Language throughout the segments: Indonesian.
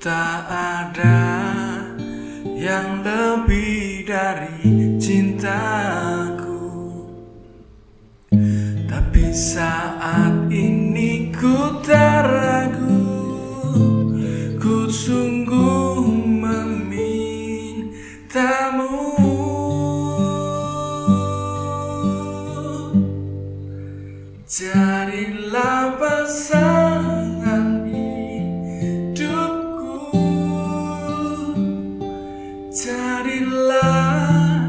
tak ada yang lebih dari cintaku. Tapi saat ini ku tak ragu, ku sungguh memintamu. Jadilah pasangan hidupku, jadilah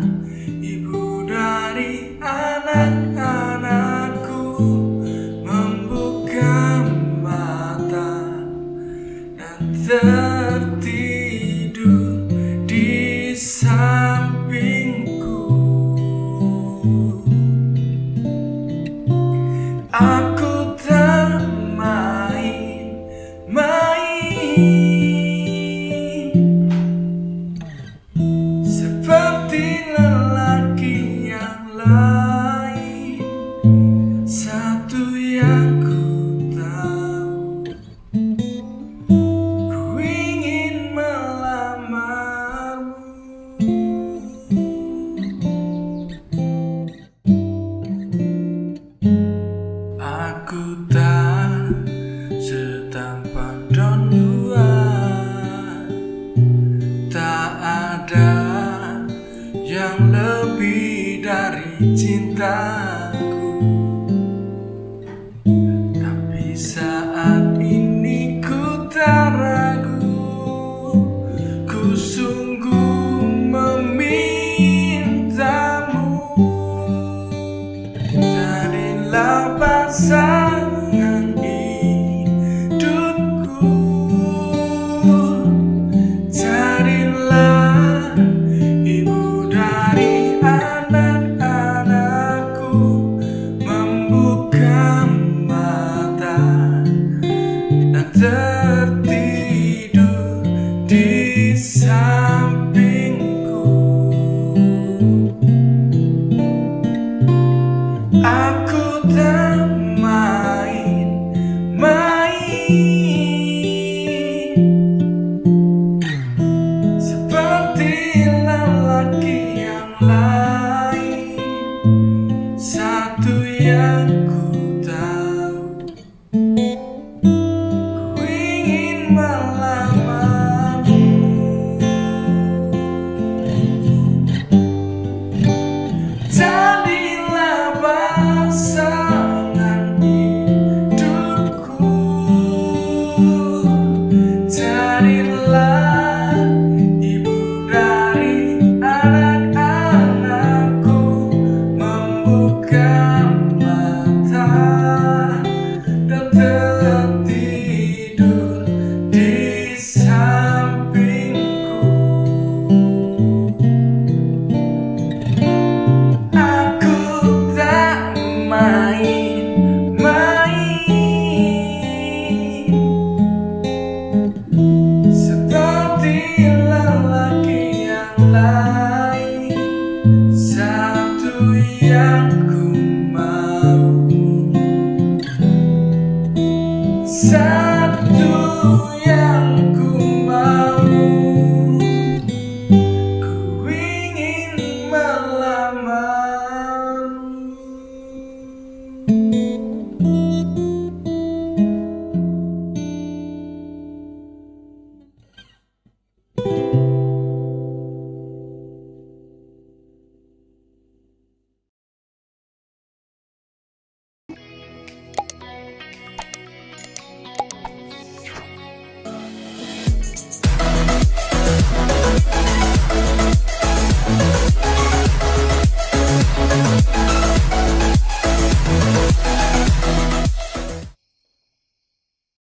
ibu dari anak-anakku. Membuka mata dan tertidur di sampingku. Aku tak main-main seperti lelaki yang lain. Satu yang ku tahu, ku ingin melamarmu. Aku tak setampan Don Juan, tak ada yang lebih dari cinta.